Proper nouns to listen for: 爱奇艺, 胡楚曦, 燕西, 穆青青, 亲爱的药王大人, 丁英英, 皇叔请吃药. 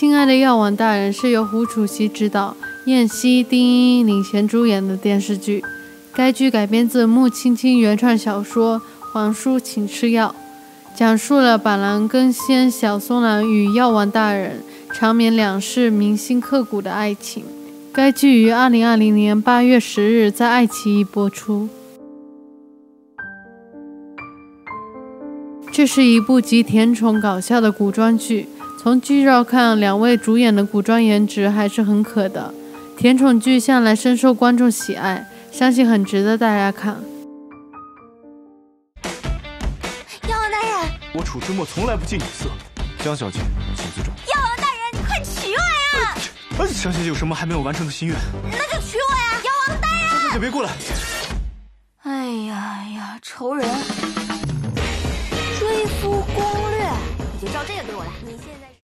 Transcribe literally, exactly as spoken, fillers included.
亲爱的药王大人》是由胡楚曦执导、燕西、丁英英领衔主演的电视剧。该剧改编自穆青青原创小说《皇叔请吃药》，讲述了板蓝根仙小松兰与药王大人长眠两世、铭心刻骨的爱情。该剧于二零二零年八月十日在爱奇艺播出。这是一部集甜宠搞笑的古装剧。从剧照看，两位主演的古装颜值还是很可的。甜宠剧向来深受观众喜爱，相信很值得大家看。药王大人，我楚之墨从来不近女色，江小姐，请自重。药王大人，你快娶我呀！呃、江小姐有什么还没有完成的心愿？那就娶我呀！药王大人，江小姐别过来！哎呀呀，仇人，追夫攻略，你就照这个给我来。你现在。